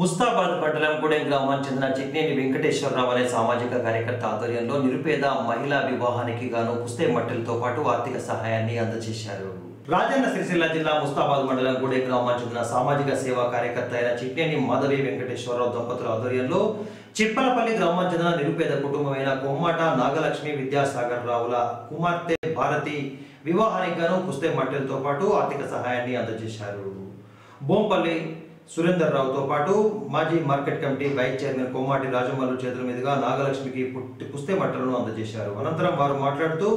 ముస్తాబాద్ మండలం గూడెం గ్రామానికి చెందిన చిట్టిని వెంకటేశ్వర రావు అనే సామాజిక కార్యకర్త ఆధ్వర్యంలో నిరుపేద మహిళా వివాహానికి గాను పుస్తే మట్టెలతో పాటు ఆర్థిక సహాయాన్ని అందజేశారు. రాజన్న సిరిసిల్లా జిల్లా ముస్తాబాద్ మండలం గూడెం గ్రామానికి చెందిన సామాజిక సేవా కార్యకర్త అయిన చిట్టిని మధవి వెంకటేశ్వర రావు దంపతుల ఆధ్వర్యంలో చిప్పలపల్లి గ్రామానికి చెందిన నిరుపేద కుటుంబమైన కొమ్మట నాగలక్ష్మి విద్యాసాగర్ రావుల కుమార్తె భారతి వివాహానికి గాను పుస్తే మట్టెలతో పాటు ఆర్థిక సహాయాన్ని అందజేశారు. బొంపల్లి सुरेन्द्र राव तो पाटू माजी market committee vice chairman Komati Rajamallu చేతుల మీదుగా నాగలక్ష్మి की పుస్తే మట్టలను అందజేశారు. అనంతరం వారు మాట్లాడుతూ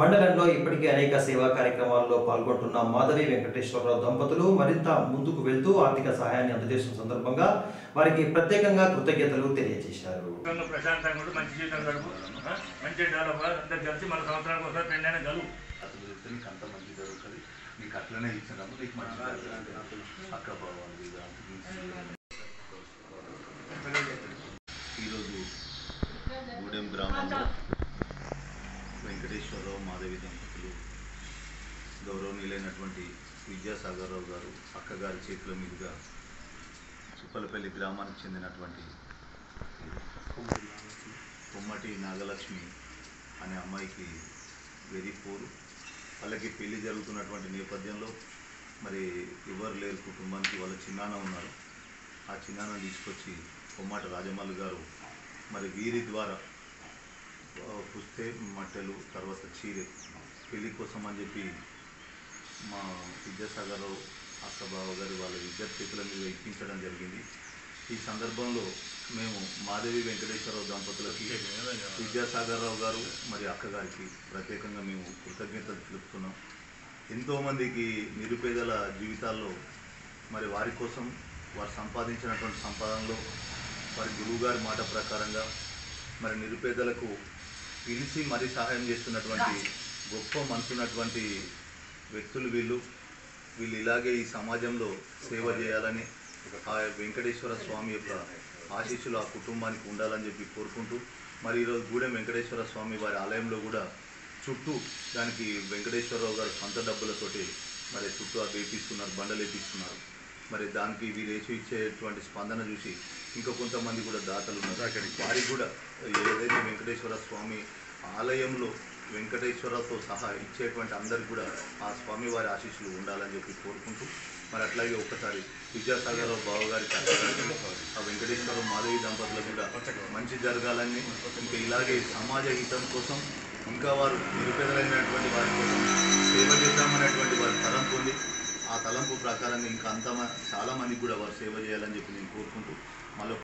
మండలంలో ఇప్పటికే అనేక సేవా కార్యక్రమాల్లో పాల్గొంటున్న మాధవి వెంకటేశ్వరరావు దంపతులు మరింత ముందుకు వెళ్తూ ఆర్థిక సహాయాన్ని అందజేస్తున్న సందర్భంగా వారికి ప్రత్యేకంగా కృతజ్ఞతలు తెలియజేశారు. గూడెం గ్రామంలో వెంకటేశ్వరరావు మాధవి దంపతులు గౌరవనీయులైనటువంటి విద్యాసాగర్ రావు గారు అక్కగారి చేతుల మీదుగా చిప్పలపల్లి గ్రామానికి చెందినటువంటి కొమ్మటి నాగలక్ష్మి అనే అమ్మాయికి వెదిపూరు వాళ్ళకి పెళ్లి జరుగుతున్నటువంటి నేపథ్యంలో మరి ఎవరు లేరు కుటుంబానికి, వాళ్ళ చిన్నాన్న ఉన్నారు. ఆ చిన్నాన్న తీసుకొచ్చి కొమ్మాట రాజమల్లు గారు మరి వీరి ద్వారా పుస్తే మట్టెలు తర్వాత చీర పెళ్లి కోసం అని చెప్పి మా విద్యాసాగర్ అక్కబావ గారు వాళ్ళ విద్యార్థితుల మీద ఇప్పించడం జరిగింది. ఈ సందర్భంలో మేము మాధవి వెంకటేశ్వరరావు దంపతులకి విద్యాసాగర్ రావు గారు మరి అక్కగారికి ప్రత్యేకంగా మేము కృతజ్ఞతలు తెలుపుతున్నాం. ఎంతోమందికి నిరుపేదల జీవితాల్లో మరి వారి కోసం వారు సంపాదించినటువంటి సంపాదనలో వారి గురువుగారి మాట ప్రకారంగా మరి నిరుపేదలకు పిలిచి మరీ సహాయం చేస్తున్నటువంటి గొప్ప మనసున్నటువంటి వ్యక్తులు వీళ్ళు ఇలాగే ఈ సమాజంలో సేవ చేయాలని ఆ వెంకటేశ్వర స్వామి యొక్క ఆశీస్సులు ఆ కుటుంబానికి ఉండాలని చెప్పి కోరుకుంటూ మరి ఈరోజు గూడెం వెంకటేశ్వర స్వామి వారి ఆలయంలో కూడా చుట్టూ దానికి వెంకటేశ్వరరావు గారు సొంత డబ్బులతోటి మరి చుట్టూ అది వేపిస్తున్నారు, బండలు వేపిస్తున్నారు. మరి దానికి వీరు వేసి ఇచ్చేటువంటి స్పందన చూసి ఇంకా కొంతమంది కూడా దాతలు ఉన్నారు. అక్కడికి వారికి కూడా ఏదైతే వెంకటేశ్వర స్వామి ఆలయంలో వెంకటేశ్వరతో సహా ఇచ్చేటువంటి అందరికీ కూడా ఆ స్వామివారి ఆశీస్సులు ఉండాలని చెప్పి కోరుకుంటూ మరి అట్లాగే ఒక్కసారి విద్యాసాగర్ రావు బావ గారి ఆ వెంకటేశ్వర మాధవి దంపతులకు కూడా మంచి జరగాలని ఇంకా ఇలాగే సమాజ హితం కోసం ఇంకా వారు నిరుపేదలైనటువంటి వారి కోసం సేవ చేద్దామనేటువంటి వారి తలంపు ఉంది. ఆ తలంపు ప్రకారంగా ఇంకా అంత చాలామందికి కూడా వారు సేవ చేయాలని చెప్పి నేను కోరుకుంటూ